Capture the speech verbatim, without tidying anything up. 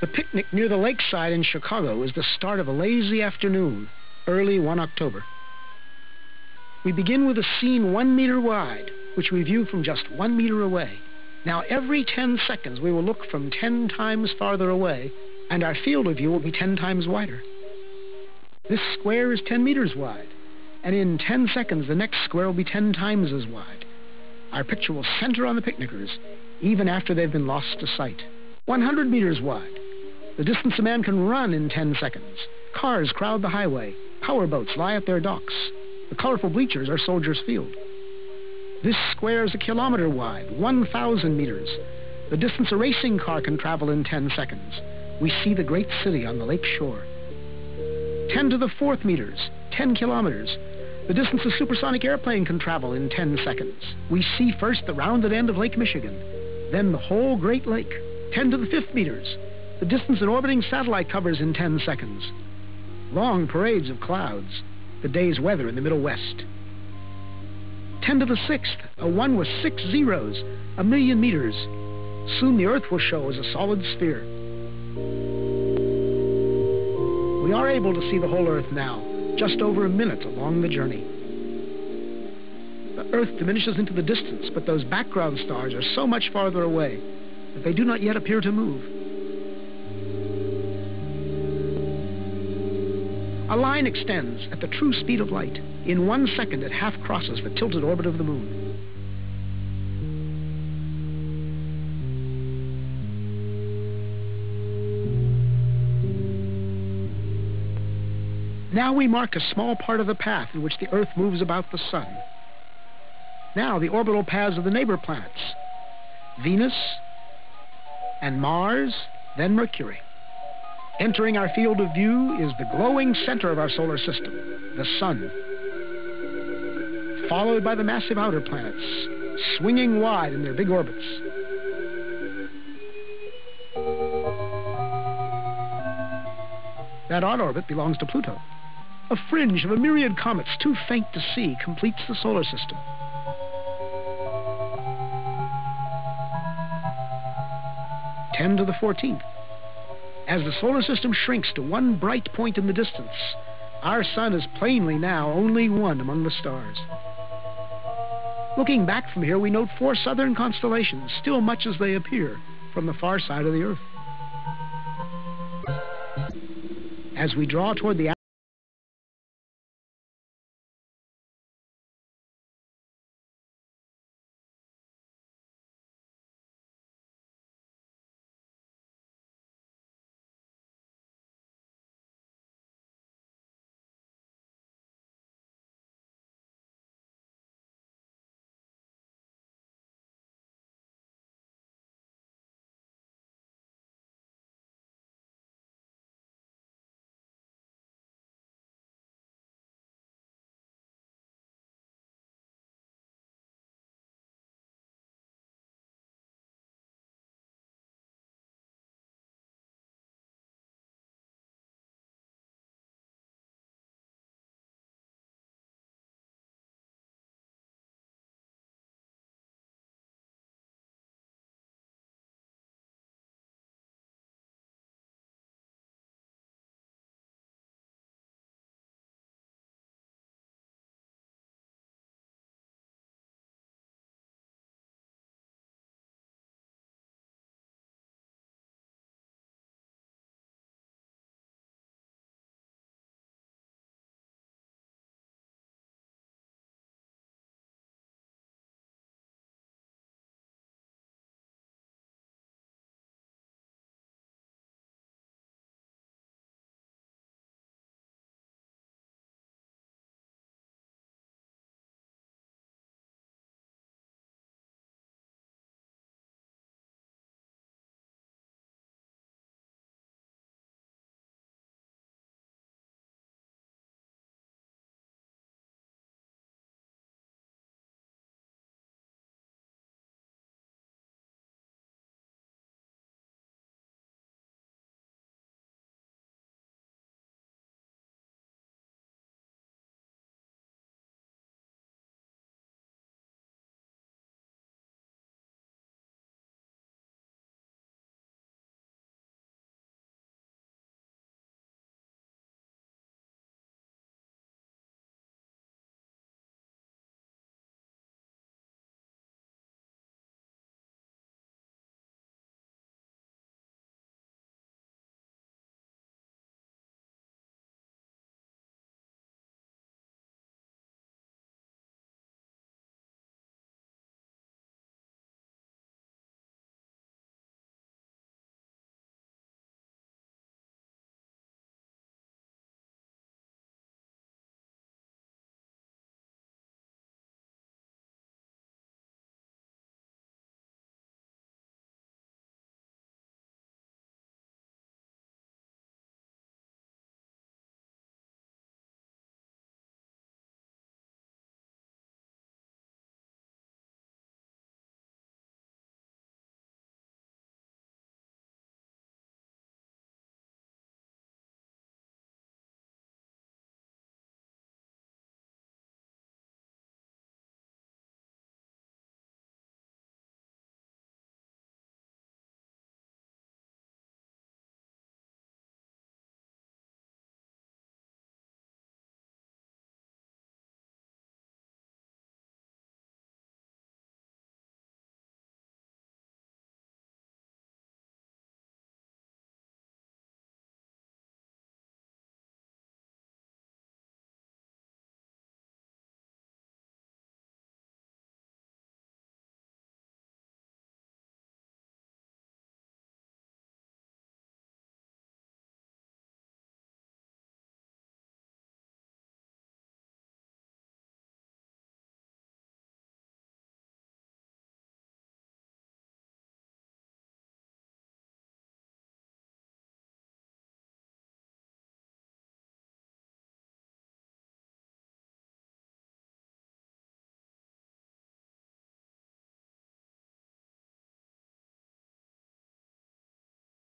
The picnic near the lakeside in Chicago was the start of a lazy afternoon, early one October. We begin with a scene one meter wide, which we view from just one meter away. Now every ten seconds we will look from ten times farther away, and our field of view will be ten times wider. This square is ten meters wide, and in ten seconds the next square will be ten times as wide. Our picture will center on the picnickers, even after they've been lost to sight. one hundred meters wide. The distance a man can run in ten seconds. Cars crowd the highway. Powerboats lie at their docks. The colorful bleachers are Soldiers Field. This square is a kilometer wide, one thousand meters. The distance a racing car can travel in ten seconds. We see the great city on the lake shore. ten to the fourth meters, ten kilometers. The distance a supersonic airplane can travel in ten seconds. We see first the rounded end of Lake Michigan, then the whole Great Lake. ten to the fifth meters. The distance an orbiting satellite covers in ten seconds. Long parades of clouds. The day's weather in the Middle West. ten to the sixth, a one with six zeros, a million meters. Soon the Earth will show as a solid sphere. We are able to see the whole Earth now, just over a minute along the journey. The Earth diminishes into the distance, but those background stars are so much farther away that they do not yet appear to move. A line extends at the true speed of light. In one second, it half crosses the tilted orbit of the moon. Now we mark a small part of the path in which the Earth moves about the sun. Now the orbital paths of the neighbor planets, Venus, and Mars, then Mercury. Entering our field of view is the glowing center of our solar system, the Sun, followed by the massive outer planets, swinging wide in their big orbits. That odd orbit belongs to Pluto. A fringe of a myriad comets too faint to see completes the solar system. ten to the fourteenth. As the solar system shrinks to one bright point in the distance, our sun is plainly now only one among the stars. Looking back from here, we note four southern constellations, still much as they appear from the far side of the Earth. As we draw toward the